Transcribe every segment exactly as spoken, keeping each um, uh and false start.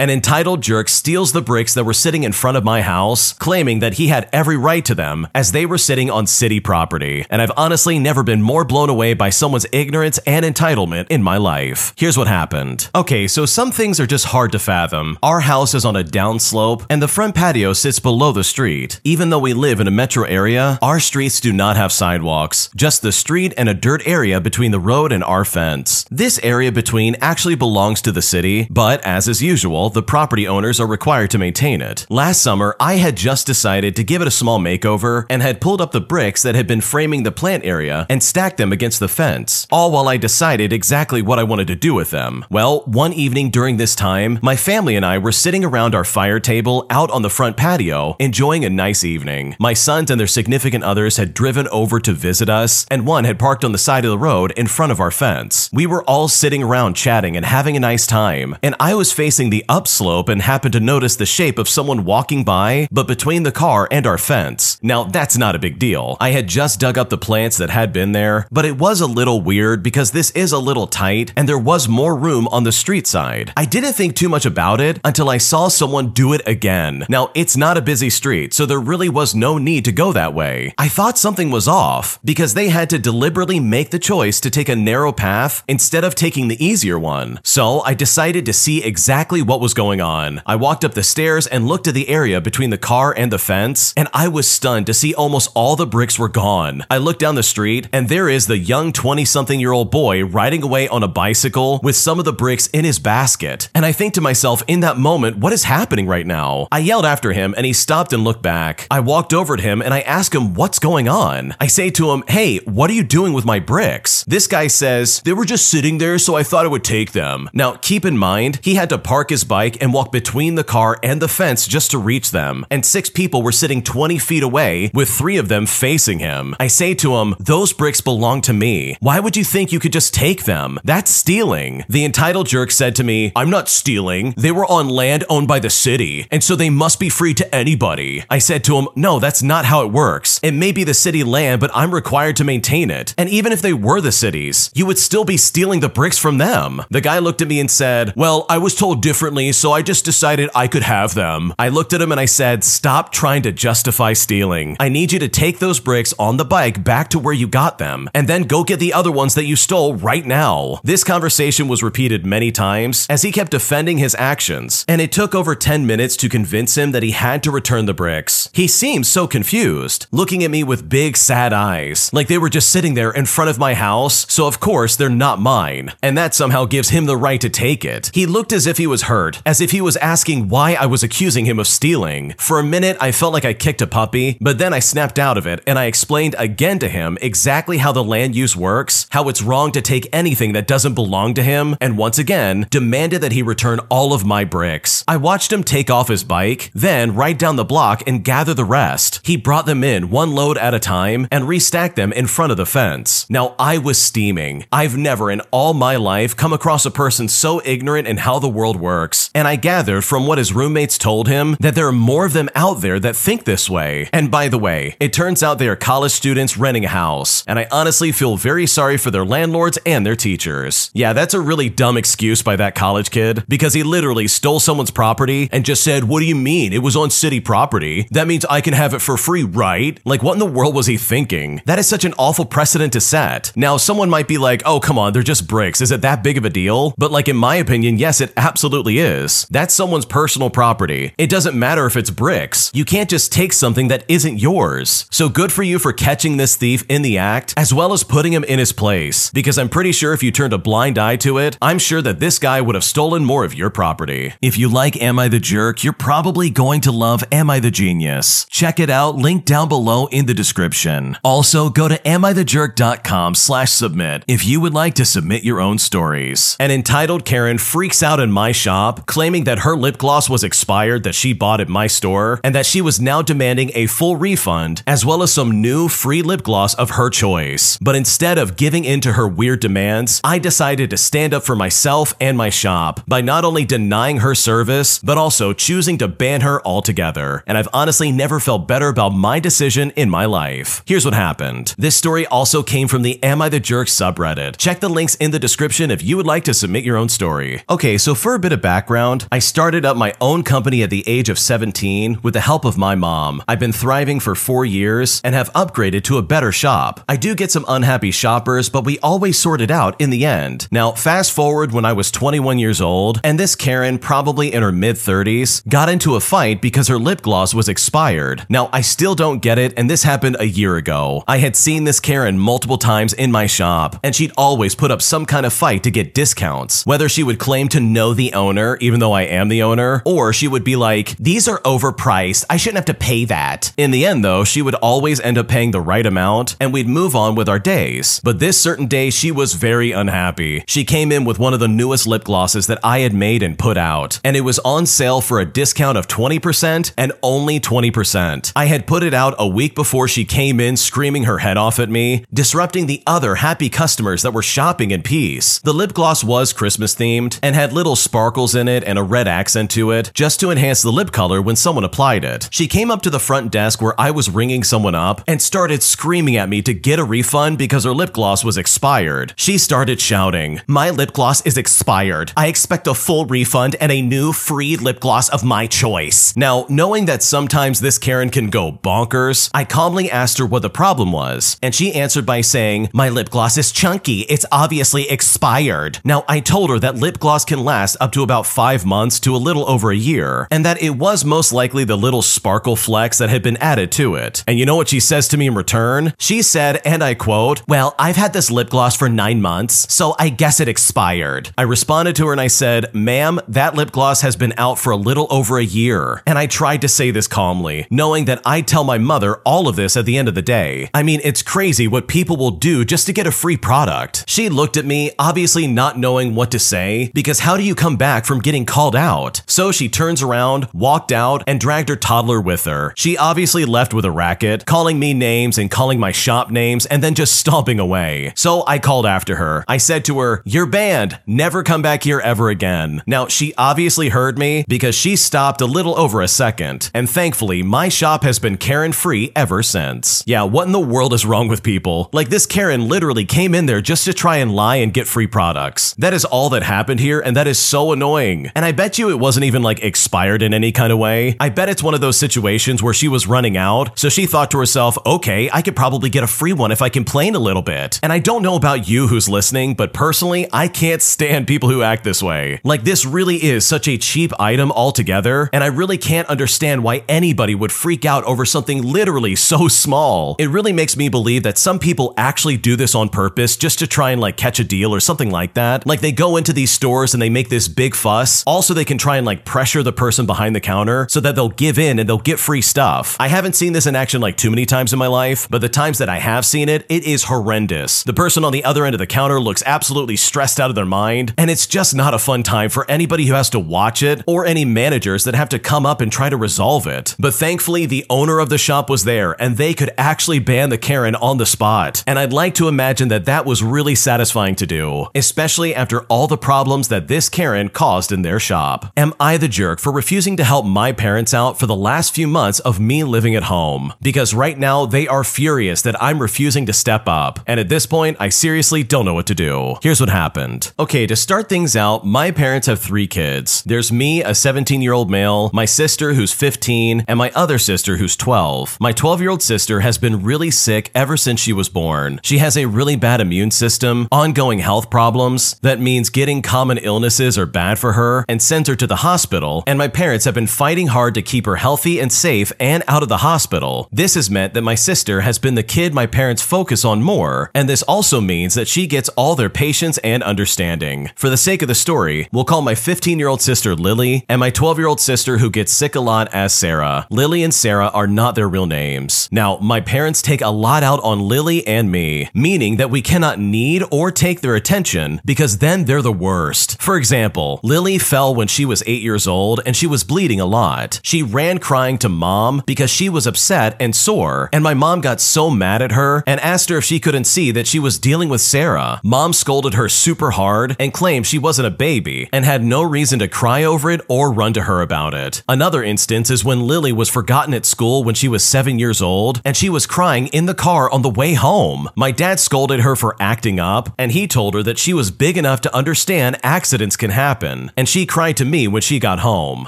An entitled jerk steals the bricks that were sitting in front of my house, claiming that he had every right to them as they were sitting on city property, and I've honestly never been more blown away by someone's ignorance and entitlement in my life. Here's what happened. Okay, so some things are just hard to fathom. Our house is on a downslope, and the front patio sits below the street. Even though we live in a metro area, our streets do not have sidewalks, just the street and a dirt area between the road and our fence. This area between actually belongs to the city, but as is usual, the property owners are required to maintain it. Last summer, I had just decided to give it a small makeover and had pulled up the bricks that had been framing the plant area and stacked them against the fence, all while I decided exactly what I wanted to do with them. Well, one evening during this time, my family and I were sitting around our fire table out on the front patio, enjoying a nice evening. My sons and their significant others had driven over to visit us, and one had parked on the side of the road in front of our fence. We were all sitting around chatting and having a nice time, and I was facing the upslope and happened to notice the shape of someone walking by, but between the car and our fence. Now, that's not a big deal. I had just dug up the plants that had been there, but it was a little weird because this is a little tight and there was more room on the street side. I didn't think too much about it until I saw someone do it again. Now, it's not a busy street, so there really was no need to go that way. I thought something was off because they had to deliberately make the choice to take a narrow path instead of taking the easier one. So I decided to see exactly what was going on. I walked up the stairs and looked at the area between the car and the fence, and I was stunned to see almost all the bricks were gone. I looked down the street, and there is the young twenty-something-year-old boy riding away on a bicycle with some of the bricks in his basket. And I think to myself, in that moment, what is happening right now? I yelled after him, and he stopped and looked back. I walked over to him, and I asked him, what's going on? I say to him, hey, what are you doing with my bricks? This guy says, they were just sitting there, so I thought I would take them. Now, keep in mind, he had to park his bike and walk between the car and the fence just to reach them, and six people were sitting twenty feet away with three of them facing him. I say to him, those bricks belong to me. Why would you think you could just take them? That's stealing. The entitled jerk said to me, I'm not stealing. They were on land owned by the city, and so they must be free to anybody. I said to him, no, that's not how it works. It may be the city land, but I'm required to maintain it. And even if they were the city's, you would still be stealing the bricks from them. The guy looked at me and said, well, I was told differently, so I just decided I could have them. I looked at him and I said, stop trying to justify stealing. I need you to take those bricks on the bike back to where you got them, and then go get the other ones that you stole right now. This conversation was repeated many times as he kept defending his actions, and it took over ten minutes to convince him that he had to return the bricks. He seemed so confused, looking at me with big sad eyes, like they were just sitting there in front of my house, so of course they're not mine, and that somehow gives him the right to take it. He looked as if he was hurt, as if he was asking why I was accusing him of stealing. For a minute, I felt like I kicked a puppy, but then I snapped out of it and I explained again to him exactly how the land use works, how it's wrong to take anything that doesn't belong to him, and once again, demanded that he return all of my bricks. I watched him take off his bike, then ride down the block and gather the rest. He brought them in one load at a time and restacked them in front of the fence. Now, I was steaming. I've never in all my life come across a person so ignorant in how the world works, and I gathered from what his roommates told him that there are more of them out there that think this way. And by the way, it turns out they are college students renting a house, and I honestly feel very sorry for their landlords and their teachers. Yeah, that's a really dumb excuse by that college kid, because he literally stole someone's property and just said, what do you mean? It was on city property. That means I can have it for free, right? Like, what in the world was he thinking? That is such an awful precedent to set. Now, someone might be like, oh, come on, they're just bricks. Is it that big of a deal? But like, in my opinion, yes, it absolutely is. That's someone's personal property. It doesn't matter if it's bricks. You can't just take something that isn't yours. So good for you for catching this thief in the act, as well as putting him in his place, because I'm pretty sure if you turned a blind eye to it, I'm sure that this guy would have stolen more of your property. If you like Am I the Jerk, you're probably going to love Am I the Genius. Check it out, link down below in the description. Also, go to am I the jerk dot com slash submit if you would like to submit your own stories. An entitled Karen freaks out in my shop, claiming that her lip gloss was expired that she bought at my store, and that she was now demanding a full refund, as well as some new free lip gloss of her choice. But instead of giving in to her weird demands, I decided to stand up for myself and my shop by not only denying her service, but also choosing to ban her altogether. And I've honestly never felt better about my decision in my life. Here's what happened. This story also came from the Am I the Jerk subreddit. Check the links in the description if you would like to submit your own story. Okay, so for a bit of background, I started up my own company at the age of seventeen with the help of my mom. I've been thriving for four years and have upgraded to a better shop. I do get some unhappy shoppers, but we always sort it out in the end. Now, fast forward when I was twenty-one years old, and this Karen, probably in her mid thirties, got into a fight because her lip gloss was expired. Now, I still don't get it, and this happened a year ago. I had seen this Karen multiple times in my shop, and she'd always put up some kind of fight to get discounts. Whether she would claim to know the owner, even though I am the owner, or she would be like, "These are overpriced, I shouldn't have to pay that." In the end though, she would always end up paying the right amount, and we'd move on with our days. But this certain day, she was very unhappy. She came in with one of the newest lip glosses that I had made and put out, and it was on sale for a discount of twenty percent and only twenty percent. I had put it out a week before she came in screaming her head off at me, disrupting the other happy customers that were shopping in peace. The lip gloss was Christmas themed and had little sparkles in it and a red accent to it just to enhance the lip color when someone applied it. She came up to the front desk where I was ringing someone up and started screaming at me to get a refund because her lip gloss was expired. She started shouting, "My lip gloss is expired. I expect a full refund and a new free lip gloss of my choice." Now, knowing that sometimes this Karen can go bonkers, I calmly asked her what the problem was, and she answered by saying, "My lip gloss is chunky. It's obviously expired." Now, I told her that lip gloss can last up to about five months to a little over a year, and that it was most likely the little sparkle flecks that had been added to it. And you know what she says to me in return? She said, and I quote, "Well, I've had this lip gloss for nine months, so I guess it expired." I responded to her and I said, "Ma'am, that lip gloss has been out for a little over a year." And I tried to say this calmly, knowing that I'd tell my mother all of this at the end of the day. I mean, it's crazy what people will do just to get a free product. She looked at me, obviously not knowing what to say, because how do you come back from getting called out? So she turns around, walked out, and dragged her toddler with her. She obviously left with a racket, calling me names and calling my shop names, and then just stomping away. So I called after her. I said to her, "You're banned. Never come back here ever again." Now, she obviously heard me because she stopped a little over a second, and thankfully, my shop has been Karen-free ever since. Yeah, what in the world is wrong with people? Like, this Karen literally came in there just to try and lie and get free products. That is all that happened here, and that is so annoying. And I bet you it wasn't even like expired in any kind of way. I bet it's one of those situations where she was running out, so she thought to herself, okay, I could probably get a free one if I complain a little bit. And I don't know about you who's listening, but personally, I can't stand people who act this way. Like, this really is such a cheap item altogether, and I really can't understand why anybody would freak out over something literally so small. It really makes me believe that some people actually do this on purpose just to try and like catch a deal or something like that. Like, they go into these stores and they make this big fuss. Also, they can try and like pressure the person behind the counter so that they'll give in and they'll get free stuff. I haven't seen this in action like too many times in my life, but the times that I have seen it, it is horrendous. The person on the other end of the counter looks absolutely stressed out of their mind, and it's just not a fun time for anybody who has to watch it or any managers that have to come up and try to resolve it. But thankfully, the owner of the shop was there and they could actually ban the Karen on the spot. And I'd like to imagine that that was really satisfying to do, especially after all the problems that this Karen caused in their shop. Am I the jerk for refusing to help my parents out for the last few months of me living at home? Because right now they are furious that I'm refusing to step up, and at this point I seriously don't know what to do. Here's what happened. Okay, to start things out, my parents have three kids. There's me, a seventeen year old male, my sister who's fifteen, and my other sister who's twelve. My twelve year old sister has been really sick ever since she was born. She has a really bad immune system, ongoing health problems, that means getting common illnesses are bad for her and sends her to the hospital, and my parents have been fighting hard to keep her healthy and safe and out of the hospital. This has meant that my sister has been the kid my parents focus on more, and this also means that she gets all their patience and understanding. For the sake of the story, we'll call my fifteen year old sister Lily and my twelve year old sister who gets sick a lot as Sarah. Lily and Sarah are not their real names. Now, my parents take a lot out on Lily and me, meaning that we cannot need or take their attention because then they're the worst. For example, Lily fell when she was eight years old and she was bleeding a lot. She ran crying to mom because she was upset and sore, and my mom got so mad at her and asked her if she couldn't see that she was dealing with Sarah. Mom scolded her super hard and claimed she wasn't a baby and had no reason to cry over it or run to her about it. Another instance is when Lily was forgotten at school school when she was seven years old, and she was crying in the car on the way home. My dad scolded her for acting up, and he told her that she was big enough to understand accidents can happen, and she cried to me when she got home.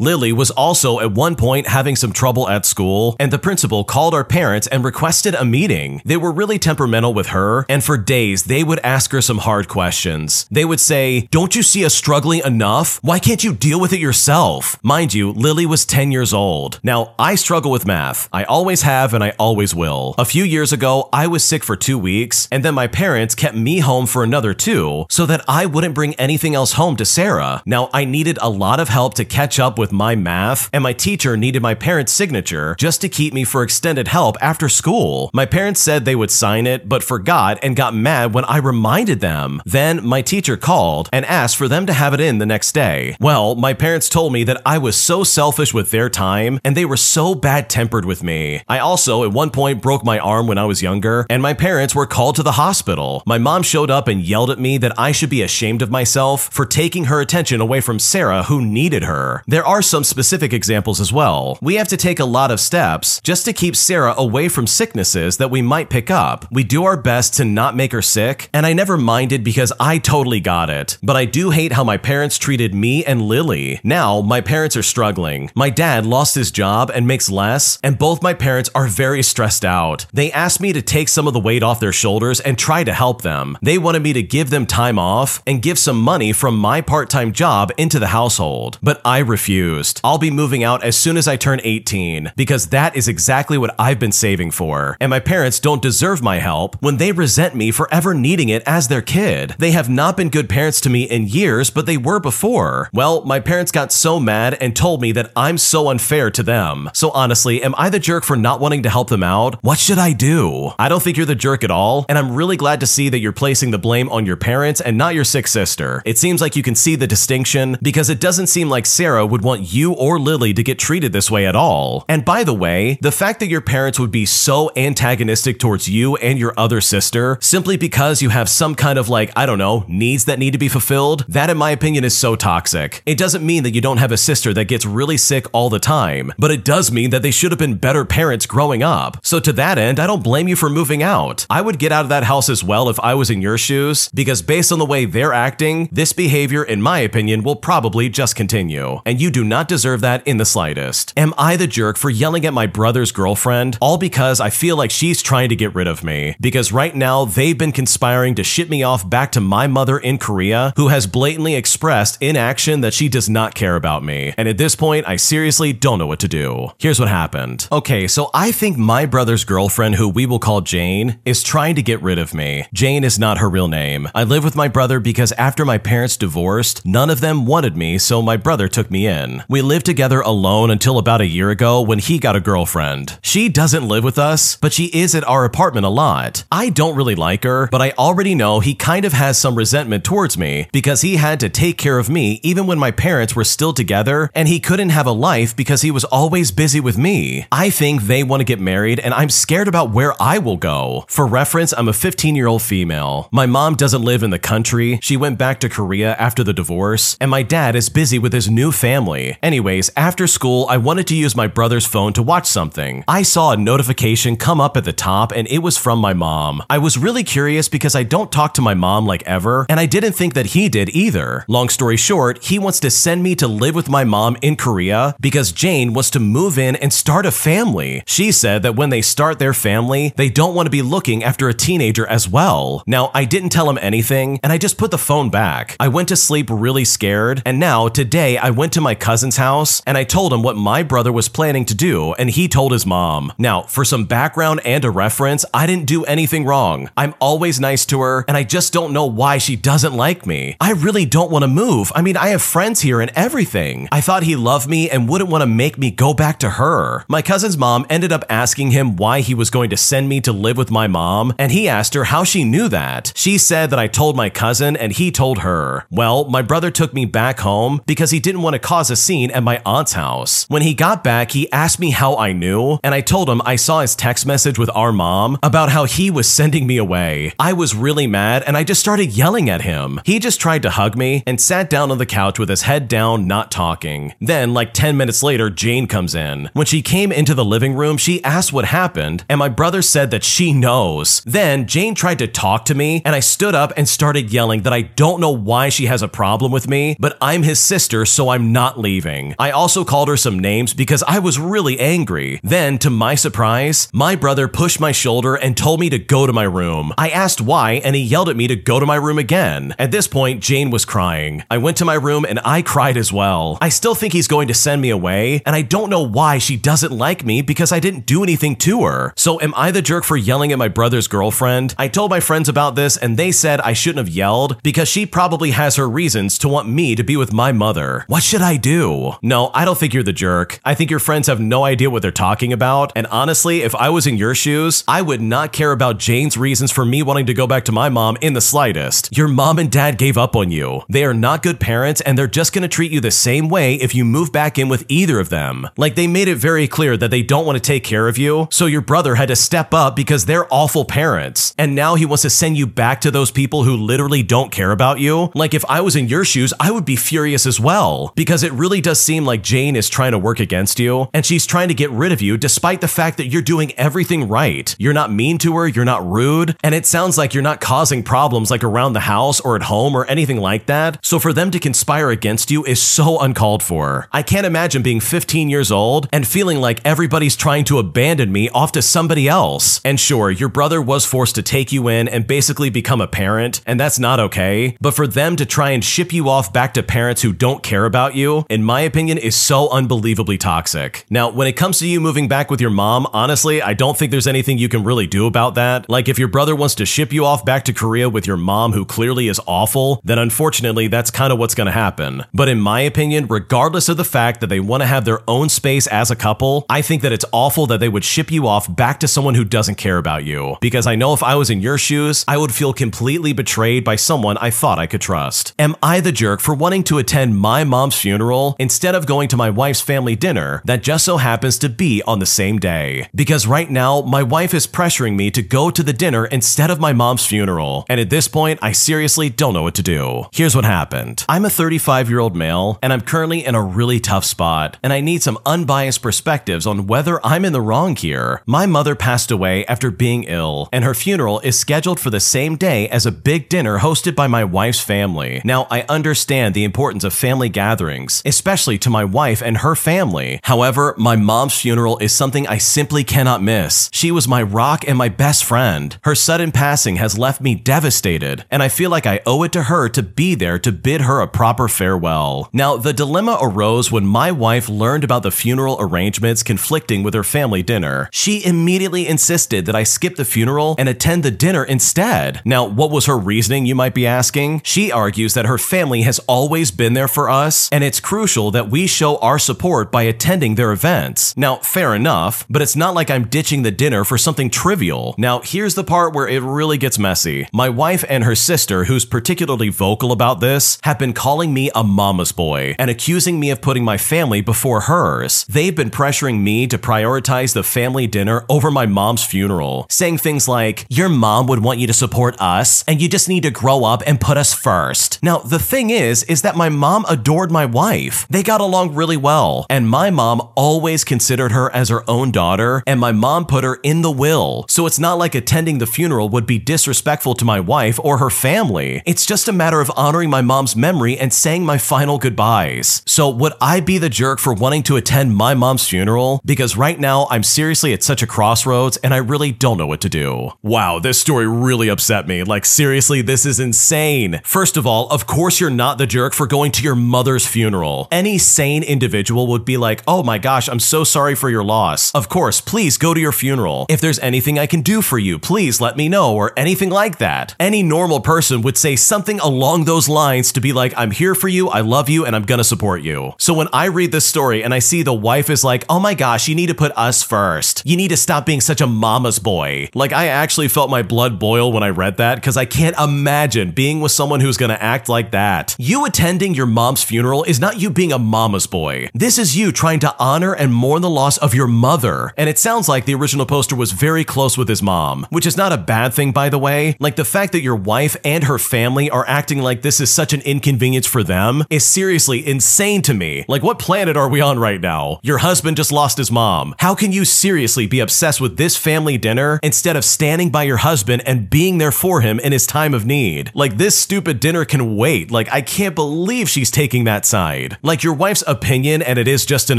Lily was also at one point having some trouble at school, and the principal called our parents and requested a meeting. They were really temperamental with her, and for days they would ask her some hard questions. They would say, "Don't you see us struggling enough? Why can't you deal with it yourself?" Mind you, Lily was ten years old. Now, I struggle with math. I always have and I always will. A few years ago, I was sick for two weeks, and then my parents kept me home for another two so that I wouldn't bring anything else home to Sarah. Now, I needed a lot of help to catch up with my math, and my teacher needed my parents' signature just to keep me for extended help after school. My parents said they would sign it, but forgot and got mad when I reminded them. Then, my teacher called and asked for them to have it in the next day. Well, my parents told me that I was so selfish with their time, and they were so bad-tempered with me. I also, at one point, broke my arm when I was younger, and my parents were called to the hospital. My mom showed up and yelled at me that I should be ashamed of myself for taking her attention away from Sarah, who needed her. There are some specific examples as well. We have to take a lot of steps just to keep Sarah away from sicknesses that we might pick up. We do our best to not make her sick, and I never minded because I totally got it. But I do hate how my parents treated me and Lily. Now, my parents are struggling. My dad lost his job and makes less, and both my parents are very stressed out. They asked me to take some of the weight off their shoulders and try to help them. They wanted me to give them time off and give some money from my part-time job into the household, but I refused. I'll be moving out as soon as I turn eighteen because that is exactly what I've been saving for, and my parents don't deserve my help when they resent me for ever needing it as their kid. They have not been good parents to me in years, but they were before. Well, my parents got so mad and told me that I'm so unfair to them. So honestly, am I the jerk for not wanting to help them out? What should I do? I don't think you're the jerk at all, and I'm really glad to see that you're placing the blame on your parents and not your sick sister. It seems like you can see the distinction because it doesn't seem like Sarah would want you or Lily to get treated this way at all. And by the way, the fact that your parents would be so antagonistic towards you and your other sister simply because you have some kind of like, I don't know, needs that need to be fulfilled, that in my opinion is so toxic. It doesn't mean that you don't have a sister that gets really sick all the time, but it does mean that they should have been better parents growing up. So to that end, I don't blame you for moving out. I would get out of that house as well if I was in your shoes, because based on the way they're acting, this behavior, in my opinion, will probably just continue. And you do not deserve that in the slightest. Am I the jerk for yelling at my brother's girlfriend, all because I feel like she's trying to get rid of me? Because right now, they've been conspiring to ship me off back to my mother in Korea, who has blatantly expressed in action that she does not care about me. And at this point, I seriously don't know what to do. Here's what happened. Okay, so I think my brother's girlfriend, who we will call Jane, is trying to get rid of me. Jane is not her real name. I live with my brother because after my parents divorced, none of them wanted me, so my brother took me in. We lived together alone until about a year ago when he got a girlfriend. She doesn't live with us, but she is at our apartment a lot. I don't really like her, but I already know he kind of has some resentment towards me because he had to take care of me even when my parents were still together, and he couldn't have a life because he was always busy with me. I think they want to get married, and I'm scared about where I will go. For reference, I'm a fifteen-year-old female. My mom doesn't live in the country. She went back to Korea after the divorce, and my dad is busy with his new family. Anyways, after school, I wanted to use my brother's phone to watch something. I saw a notification come up at the top, and it was from my mom. I was really curious because I don't talk to my mom like ever, and I didn't think that he did either. Long story short, he wants to send me to live with my mom in Korea because Jane wants to move in and start a family. She said that when they start their family, they don't want to be looking after a teenager as well. Now, I didn't tell him anything, and I just put the phone back. I went to sleep really scared, and now, today, I went to my cousin's house, and I told him what my brother was planning to do, and he told his mom. Now, for some background and a reference, I didn't do anything wrong. I'm always nice to her, and I just don't know why she doesn't like me. I really don't want to move. I mean, I have friends here and everything. I thought he loved me and wouldn't want to make me go back to her. My cousin's mom ended up asking him why he was going to send me to live with my mom, and he asked her how she knew that. She said that I told my cousin and he told her. Well, my brother took me back home because he didn't want to cause a scene at my aunt's house. When he got back, he asked me how I knew, and I told him I saw his text message with our mom about how he was sending me away. I was really mad, and I just started yelling at him. He just tried to hug me and sat down on the couch with his head down, not talking. Then, like ten minutes later, Jane comes in. When she came into the living room, she asked what happened, and my brother said that she knows. Then Jane tried to talk to me, and I stood up and started yelling that I don't know why she has a problem with me, but I'm his sister, so I'm not leaving. I also called her some names because I was really angry. Then, to my surprise, my brother pushed my shoulder and told me to go to my room. I asked why, and he yelled at me to go to my room again. At this point, Jane was crying. I went to my room and I cried as well. I still think he's going to send me away, and I don't know why she doesn't like me because I didn't do anything to her. So am I the jerk for yelling at my brother's girlfriend? I told my friends about this and they said I shouldn't have yelled because she probably has her reasons to want me to be with my mother. What should I do? No, I don't think you're the jerk. I think your friends have no idea what they're talking about, and honestly, if I was in your shoes, I would not care about Jane's reasons for me wanting to go back to my mom in the slightest. Your mom and dad gave up on you. They are not good parents, and they're just going to treat you the same way if you move back in with either of them. Like, they made it very clear that they don't want to take care of you, so your brother had to step up because they're awful parents, and now he wants to send you back to those people who literally don't care about you. Like, if I was in your shoes, I would be furious as well, because it really does seem like Jane is trying to work against you, and she's trying to get rid of you despite the fact that you're doing everything right. You're not mean to her, you're not rude, and it sounds like you're not causing problems like around the house or at home or anything like that, so for them to conspire against you is so uncalled for. I can't imagine being fifteen years old and feeling like everybody's trying to abandon me off to somebody else. And sure, your brother was forced to take you in and basically become a parent, and that's not okay, but for them to try and ship you off back to parents who don't care about you, in my opinion, is so unbelievably toxic. Now, when it comes to you moving back with your mom, honestly, I don't think there's anything you can really do about that. Like, if your brother wants to ship you off back to Korea with your mom, who clearly is awful, then unfortunately, that's kind of what's going to happen. But in my opinion, regardless of the fact that they want to have their own space as a couple, I think that it's awful that they would ship you off back to someone who doesn't care about you. Because I know if I was in your shoes, I would feel completely betrayed by someone I thought I could trust. Am I the jerk for wanting to attend my mom's funeral instead of going to my wife's family dinner that just so happens to be on the same day? Because right now, my wife is pressuring me to go to the dinner instead of my mom's funeral, and at this point, I seriously don't know what to do. Here's what happened. I'm a thirty-five-year-old male, and I'm currently in a really tough spot, and I need some unbiased perspectives on whether I'm in the wrong here. My mother passed away after being ill, and her funeral is scheduled for the same day as a big dinner hosted by my wife's family. Now, I understand the importance of family gatherings, especially to my wife and her family. However, my mom's funeral is something I simply cannot miss. She was my rock and my best friend. Her sudden passing has left me devastated, and I feel like I owe it to her to be there to bid her a proper farewell. Now, the dilemma arose when my wife learned about the funeral arrangements conflicting with her family dinner. She immediately insisted that I skip the funeral and attend the dinner instead. Now, what was her reasoning, you might be asking? She argues that her family has always been there for us, and it's crucial that we show our support by attending their events. Now, fair enough, but it's not like I'm ditching the dinner for something trivial. Now, here's the part where it really gets messy. My wife and her sister, who's particularly vocal about this, have been calling me a mama's boy and accusing me of putting my family before hers. They've been pressuring me to prioritize the family dinner over my mom's funeral, saying things like, "Your mom would want you to support us, and you just need to grow up and put us first." Now, the thing is, is that my mom adored my wife. They got along really well, and my mom always considered her as her own daughter, and my mom put her in the will. So it's not like attending the funeral would be disrespectful to my wife or her family. It's just a matter of honoring my mom's memory and saying my final goodbyes. So would I be the jerk for wanting to attend my mom's funeral? Because right now, I'm seriously at such a crossroads and I really don't know what to do. Wow, this story really upset me. Like, seriously, this is insane. First of all, of course you're not the jerk for going to your mother's funeral. Any sane individual would be like, "Oh my gosh, I'm so sorry for your loss. Of course, please go to your funeral. If there's anything I can do for you, please let me know," or anything like that. Any normal person would say something along those lines to be like, "I'm here for you, I love you, and I'm gonna support you." So when I read this story and I see the wife is like, "Oh my gosh, you need to put us first. You need to stop being such a mama's boy." Like, I actually felt my blood boil when I read that, because I can't imagine being with someone who's gonna act like that. You attending your mom's funeral is not you being a mama's boy. This is you trying to honor and mourn the loss of your mother. And it sounds like the original poster was very close with his mom, which is not a bad thing, by the way. Like, the fact that your wife and her family are acting like this is such an inconvenience for them is seriously insane to me. Like, what planet are we on right now? Your husband husband just lost his mom. How can you seriously be obsessed with this family dinner instead of standing by your husband and being there for him in his time of need? Like, this stupid dinner can wait. Like, I can't believe she's taking that side. Like, your wife's opinion, and it is just an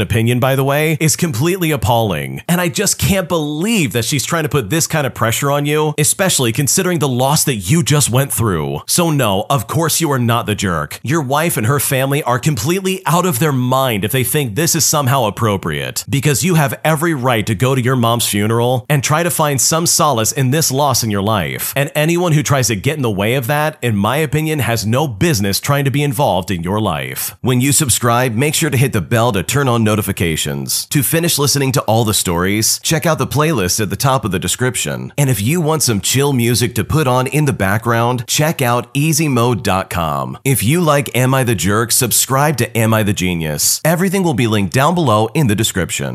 opinion, by the way, is completely appalling. And I just can't believe that she's trying to put this kind of pressure on you, especially considering the loss that you just went through. So no, of course you are not the jerk. Your wife and her family are completely out of their mind if they think this is somehow appropriate, because you have every right to go to your mom's funeral and try to find some solace in this loss in your life. And anyone who tries to get in the way of that, in my opinion, has no business trying to be involved in your life. When you subscribe, make sure to hit the bell to turn on notifications. To finish listening to all the stories, check out the playlist at the top of the description. And if you want some chill music to put on in the background, check out easy mode dot com. If you like Am I the Jerk, subscribe to Am I the Genius. Everything will be linked down below in the description.